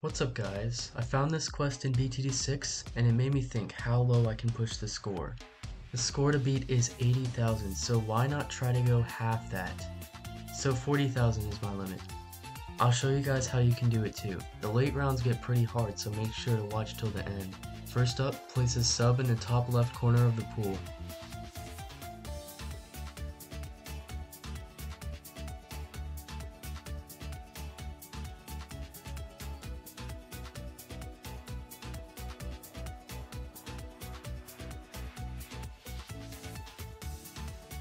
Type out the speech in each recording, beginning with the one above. What's up guys, I found this quest in BTD6 and it made me think how low I can push the score. The score to beat is 80,000, so why not try to go half that? So 40,000 is my limit. I'll show you guys how you can do it too. The late rounds get pretty hard, so make sure to watch till the end. First up, place a sub in the top left corner of the pool.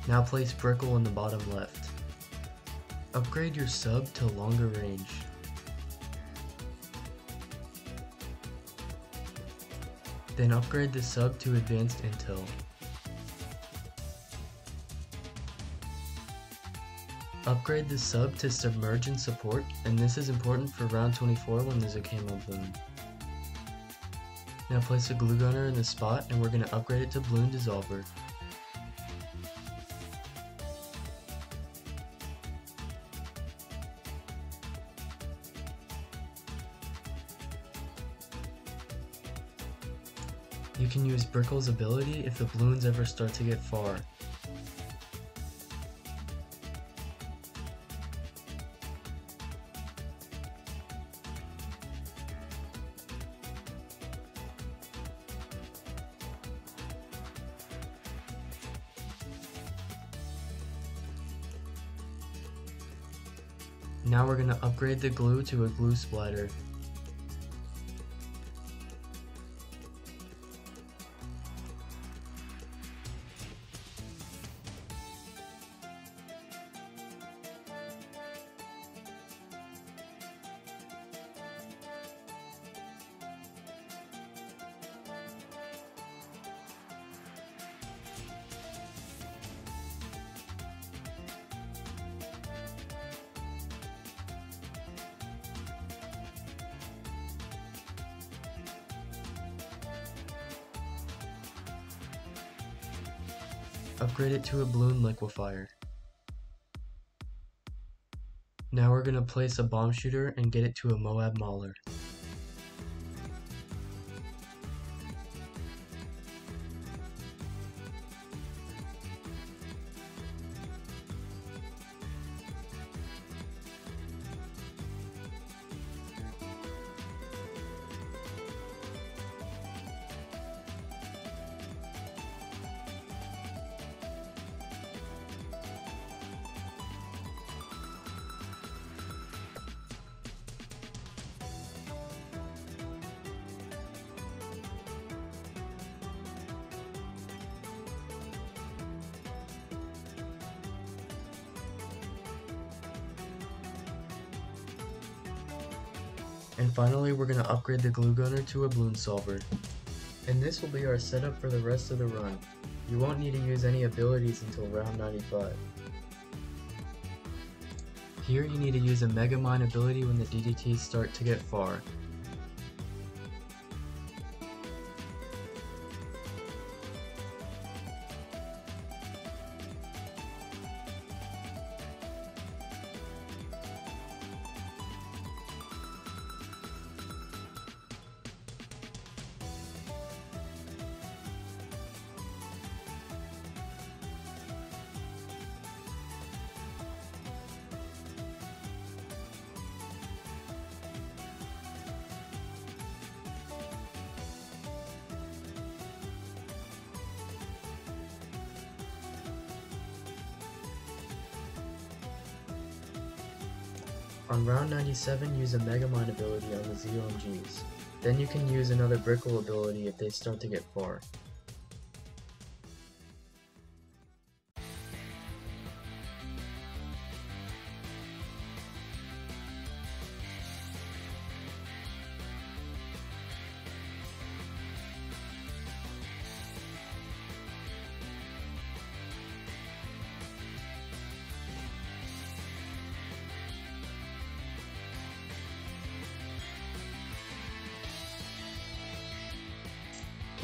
Now place Brickle in the bottom left. Upgrade your sub to longer range. Then upgrade the sub to advanced intel. Upgrade the sub to submerge and support, and this is important for round 24 when there's a camo balloon. Now place a glue gunner in the spot and we're going to upgrade it to balloon dissolver. You can use Brickle's ability if the balloons ever start to get far. Now we're going to upgrade the glue to a glue splatter. Upgrade it to a balloon liquefier. Now we're going to place a bomb shooter and get it to a Moab Mauler. And finally, we're going to upgrade the glue gunner to a balloon solver. And this will be our setup for the rest of the run. You won't need to use any abilities until round 95. Here you need to use a Megamind ability when the DDTs start to get far. On round 97, use a Megamind ability on the ZMGs. Then you can use another Brickle ability if they start to get far.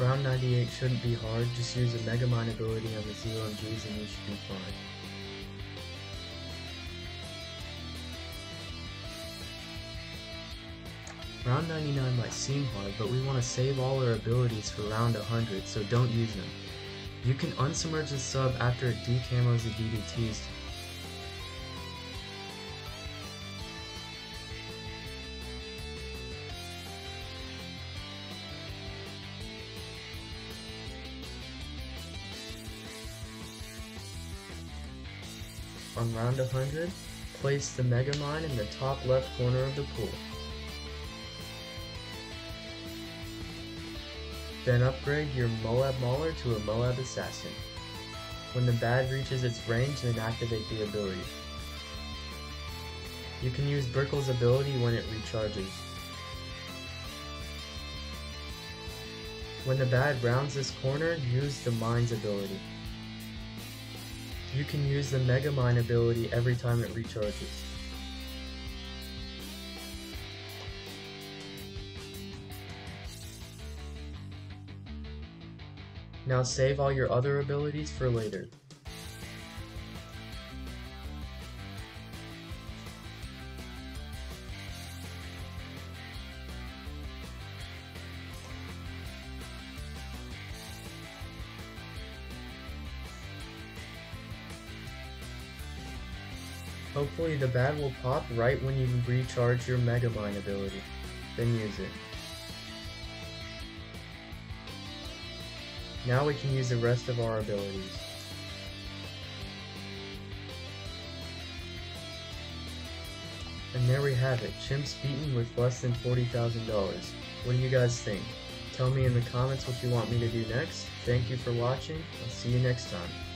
Round 98 shouldn't be hard, just use a Megamind ability on the Zero G's and you should be fine. Round 99 might seem hard, but we want to save all our abilities for round 100, so don't use them. You can unsubmerge the sub after it decamos the DDTs. On round 100, place the Megamind in the top left corner of the pool. Then upgrade your Moab Mauler to a Moab Assassin. When the bag reaches its range, then activate the ability. You can use Brickle's ability when it recharges. When the bag rounds this corner, use the Mind's ability. You can use the Megamind ability every time it recharges. Now save all your other abilities for later. Hopefully the bag will pop right when you recharge your Megamind ability, then use it. Now we can use the rest of our abilities. And there we have it, Chimps beaten with less than $40,000. What do you guys think? Tell me in the comments what you want me to do next. Thank you for watching, I'll see you next time.